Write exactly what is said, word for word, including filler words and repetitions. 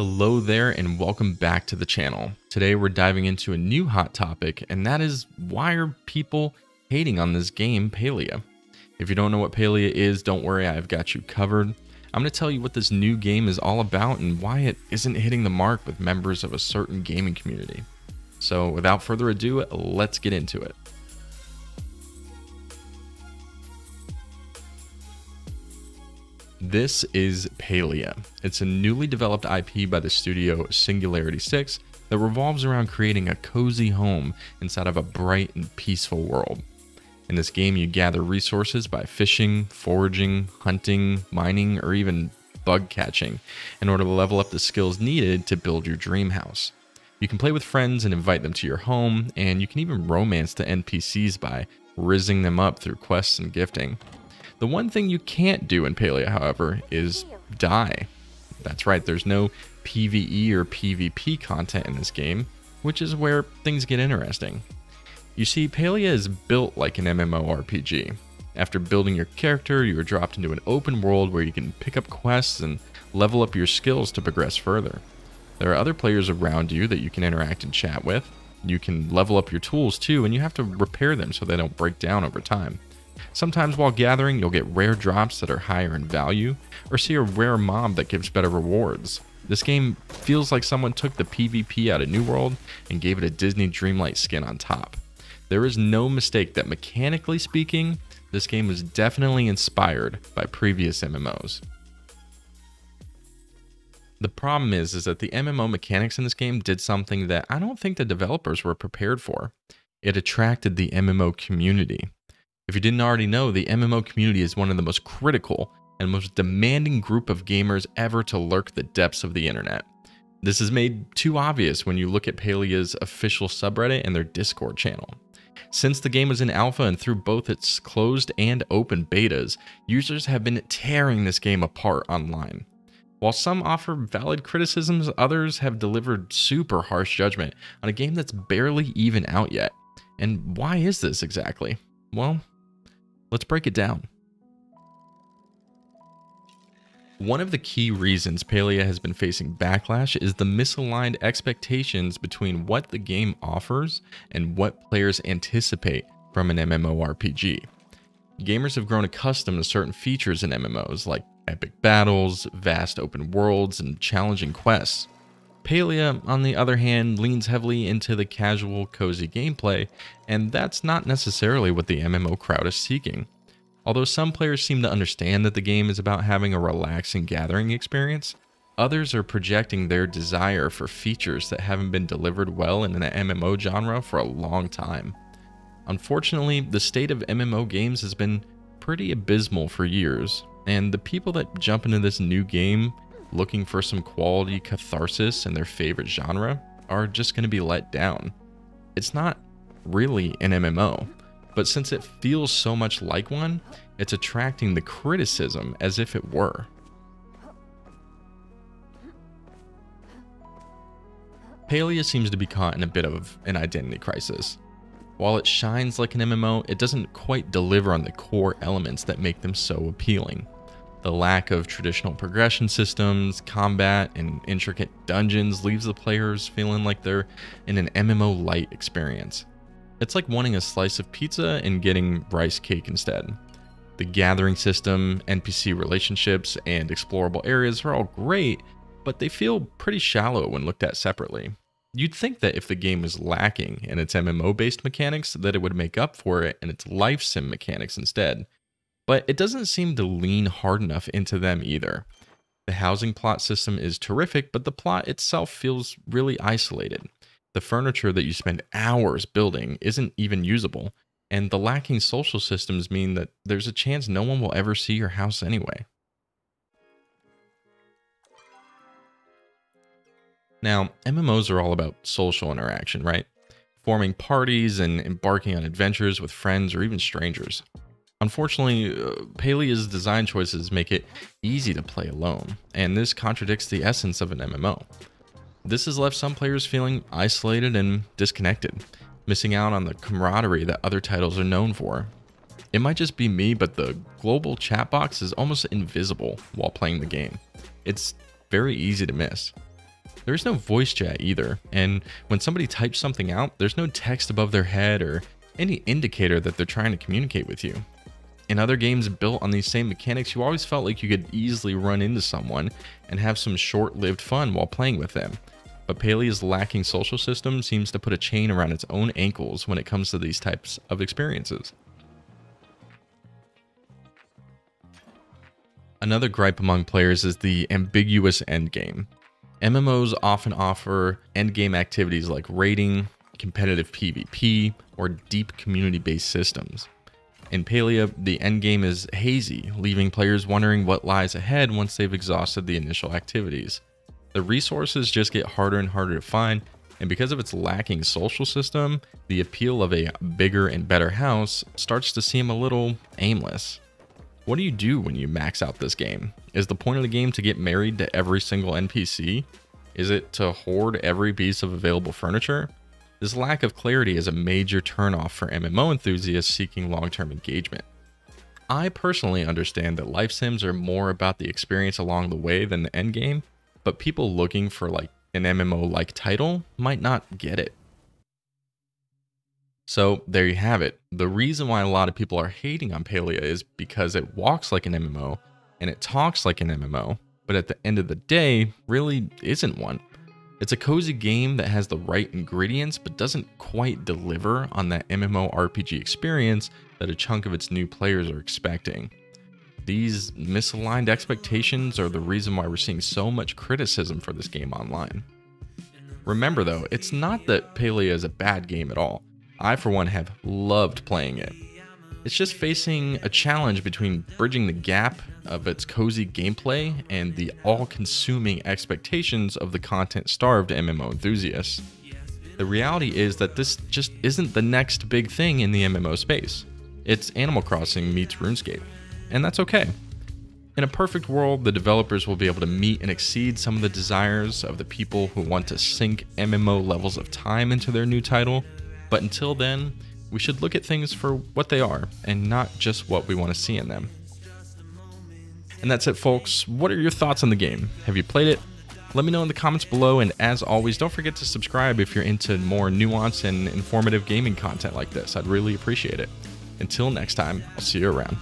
Hello there and welcome back to the channel. Today we're diving into a new hot topic, and that is, why are people hating on this game Palia? If you don't know what Palia is, don't worry, I've got you covered. I'm going to tell you what this new game is all about and why it isn't hitting the mark with members of a certain gaming community. So without further ado, let's get into it. This is Palia. It's a newly developed I P by the studio Singularity six that revolves around creating a cozy home inside of a bright and peaceful world. In this game, you gather resources by fishing, foraging, hunting, mining, or even bug catching in order to level up the skills needed to build your dream house. You can play with friends and invite them to your home, and you can even romance the N P Cs by rizzing them up through quests and gifting. The one thing you can't do in Palia, however, is die. That's right, there's no PvE or PvP content in this game, which is where things get interesting. You see, Palia is built like an M M O R P G. After building your character, you are dropped into an open world where you can pick up quests and level up your skills to progress further. There are other players around you that you can interact and chat with. You can level up your tools too, and you have to repair them so they don't break down over time. Sometimes while gathering, you'll get rare drops that are higher in value, or see a rare mob that gives better rewards. This game feels like someone took the PvP out of New World and gave it a Disney Dreamlight skin on top. There is no mistake that, mechanically speaking, this game was definitely inspired by previous M M Os. The problem is, is that the M M O mechanics in this game did something that I don't think the developers were prepared for. It attracted the M M O community. If you didn't already know, the M M O community is one of the most critical and most demanding group of gamers ever to lurk the depths of the internet. This is made too obvious when you look at Palia's official subreddit and their Discord channel. Since the game was in alpha and through both its closed and open betas, users have been tearing this game apart online. While some offer valid criticisms, others have delivered super harsh judgment on a game that's barely even out yet. And why is this exactly? Well, let's break it down. One of the key reasons Palia has been facing backlash is the misaligned expectations between what the game offers and what players anticipate from an M M O R P G. Gamers have grown accustomed to certain features in M M Os, like epic battles, vast open worlds, and challenging quests. Palia, on the other hand, leans heavily into the casual, cozy gameplay, and that's not necessarily what the M M O crowd is seeking. Although some players seem to understand that the game is about having a relaxing gathering experience, others are projecting their desire for features that haven't been delivered well in an M M O genre for a long time. Unfortunately, the state of M M O games has been pretty abysmal for years, and the people that jump into this new game looking for some quality catharsis in their favorite genre are just going to be let down. It's not really an M M O, but since it feels so much like one, it's attracting the criticism as if it were. Palia seems to be caught in a bit of an identity crisis. While it shines like an M M O, it doesn't quite deliver on the core elements that make them so appealing. The lack of traditional progression systems, combat, and intricate dungeons leaves the players feeling like they're in an M M O light experience. It's like wanting a slice of pizza and getting rice cake instead. The gathering system, N P C relationships, and explorable areas are all great, but they feel pretty shallow when looked at separately. You'd think that if the game was lacking in its M M O-based mechanics, that it would make up for it in its life sim mechanics instead. But it doesn't seem to lean hard enough into them either. The housing plot system is terrific, but the plot itself feels really isolated. The furniture that you spend hours building isn't even usable, and the lacking social systems mean that there's a chance no one will ever see your house anyway. Now, M M Os are all about social interaction, right? Forming parties and embarking on adventures with friends or even strangers. Unfortunately, Palia's design choices make it easy to play alone, and this contradicts the essence of an M M O. This has left some players feeling isolated and disconnected, missing out on the camaraderie that other titles are known for. It might just be me, but the global chat box is almost invisible while playing the game. It's very easy to miss. There's no voice chat either. And when somebody types something out, there's no text above their head or any indicator that they're trying to communicate with you. In other games built on these same mechanics, you always felt like you could easily run into someone and have some short-lived fun while playing with them. But Palia's lacking social system seems to put a chain around its own ankles when it comes to these types of experiences. Another gripe among players is the ambiguous endgame. M M Os often offer endgame activities like raiding, competitive PvP, or deep community-based systems. In Palia, the endgame is hazy, leaving players wondering what lies ahead once they've exhausted the initial activities. The resources just get harder and harder to find, and because of its lacking social system, the appeal of a bigger and better house starts to seem a little aimless. What do you do when you max out this game? Is the point of the game to get married to every single N P C? Is it to hoard every piece of available furniture? This lack of clarity is a major turnoff for M M O enthusiasts seeking long-term engagement. I personally understand that life sims are more about the experience along the way than the endgame, but people looking for like an M M O-like title might not get it. So there you have it. The reason why a lot of people are hating on Palia is because it walks like an M M O and it talks like an M M O, but at the end of the day, really isn't one. It's a cozy game that has the right ingredients, but doesn't quite deliver on that MMORPG experience that a chunk of its new players are expecting. These misaligned expectations are the reason why we're seeing so much criticism for this game online. Remember though, it's not that Palia is a bad game at all. I for one have loved playing it. It's just facing a challenge between bridging the gap of its cozy gameplay and the all-consuming expectations of the content-starved M M O enthusiasts. The reality is that this just isn't the next big thing in the M M O space. It's Animal Crossing meets RuneScape, and that's okay. In a perfect world, the developers will be able to meet and exceed some of the desires of the people who want to sink M M O levels of time into their new title, but until then, we should look at things for what they are and not just what we want to see in them. And that's it, folks. What are your thoughts on the game? Have you played it? Let me know in the comments below, and as always, don't forget to subscribe if you're into more nuanced and informative gaming content like this. I'd really appreciate it. Until next time, I'll see you around.